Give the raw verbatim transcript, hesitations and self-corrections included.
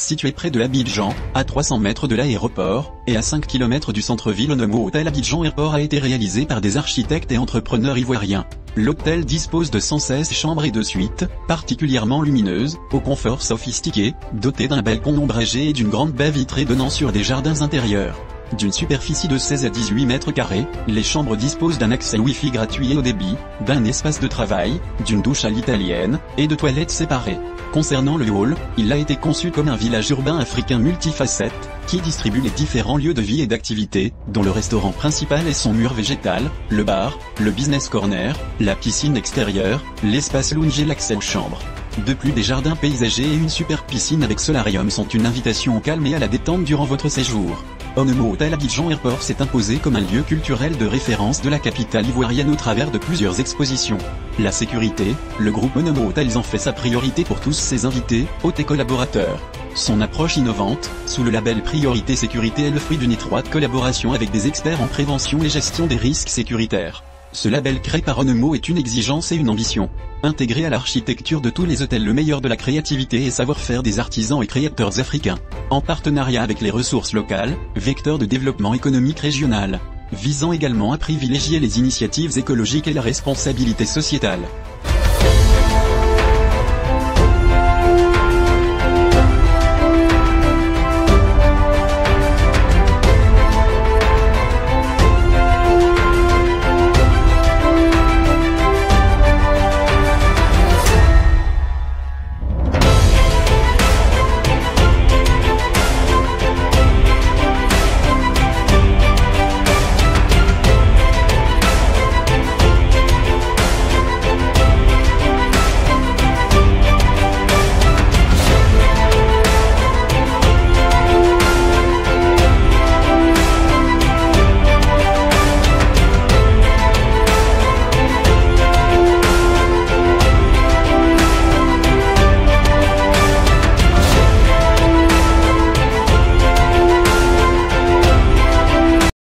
situé près de Abidjan, à trois cents mètres de l'aéroport, et à cinq kilomètres du centre-ville. ONOMO Hôtel Abidjan Airport a été réalisé par des architectes et entrepreneurs ivoiriens. L'hôtel dispose de cent seize chambres et de suites, particulièrement lumineuses, au confort sophistiqué, dotées d'un balcon ombragé et d'une grande baie vitrée donnant sur des jardins intérieurs. D'une superficie de seize à dix-huit mètres carrés, les chambres disposent d'un accès Wi-Fi gratuit et haut débit, d'un espace de travail, d'une douche à l'italienne, et de toilettes séparées. Concernant le hall, il a été conçu comme un village urbain africain multifacette, qui distribue les différents lieux de vie et d'activité, dont le restaurant principal et son mur végétal, le bar, le business corner, la piscine extérieure, l'espace lounge et l'accès aux chambres. De plus, des jardins paysagers et une super piscine avec solarium sont une invitation au calme et à la détente durant votre séjour. ONOMO Hôtel Abidjan Airport s'est imposé comme un lieu culturel de référence de la capitale ivoirienne au travers de plusieurs expositions. La sécurité, le groupe ONOMO Hôtels en fait sa priorité pour tous ses invités, hôtes et collaborateurs. Son approche innovante, sous le label Priorité Sécurité, est le fruit d'une étroite collaboration avec des experts en prévention et gestion des risques sécuritaires. Ce label créé par ONOMO est une exigence et une ambition. Intégrer à l'architecture de tous les hôtels le meilleur de la créativité et savoir-faire des artisans et créateurs africains. En partenariat avec les ressources locales, vecteurs de développement économique régional. Visant également à privilégier les initiatives écologiques et la responsabilité sociétale.